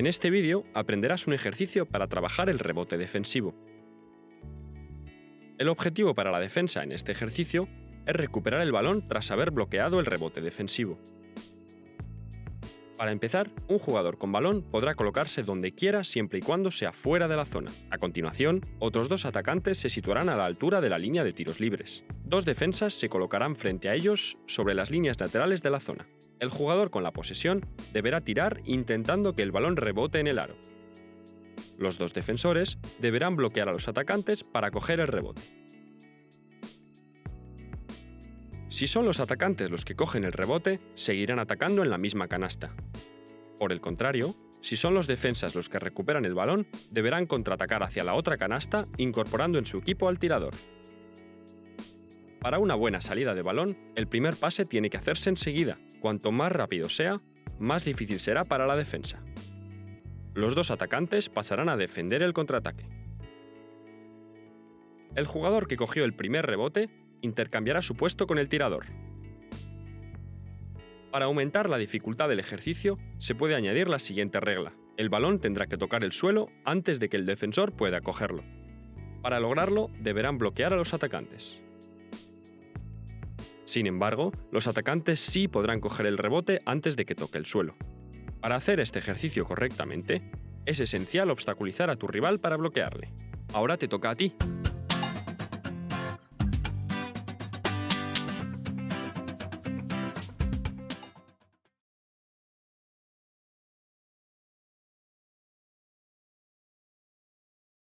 En este vídeo aprenderás un ejercicio para trabajar el rebote defensivo. El objetivo para la defensa en este ejercicio es recuperar el balón tras haber bloqueado el rebote defensivo. Para empezar, un jugador con balón podrá colocarse donde quiera siempre y cuando sea fuera de la zona. A continuación, otros dos atacantes se situarán a la altura de la línea de tiros libres. Dos defensas se colocarán frente a ellos sobre las líneas laterales de la zona. El jugador con la posesión deberá tirar intentando que el balón rebote en el aro. Los dos defensores deberán bloquear a los atacantes para coger el rebote. Si son los atacantes los que cogen el rebote, seguirán atacando en la misma canasta. Por el contrario, si son los defensas los que recuperan el balón, deberán contraatacar hacia la otra canasta, incorporando en su equipo al tirador. Para una buena salida de balón, el primer pase tiene que hacerse enseguida. Cuanto más rápido sea, más difícil será para la defensa. Los dos atacantes pasarán a defender el contraataque. El jugador que cogió el primer rebote intercambiará su puesto con el tirador. Para aumentar la dificultad del ejercicio, se puede añadir la siguiente regla. El balón tendrá que tocar el suelo antes de que el defensor pueda cogerlo. Para lograrlo, deberán bloquear a los atacantes. Sin embargo, los atacantes sí podrán coger el rebote antes de que toque el suelo. Para hacer este ejercicio correctamente, es esencial obstaculizar a tu rival para bloquearle. Ahora te toca a ti.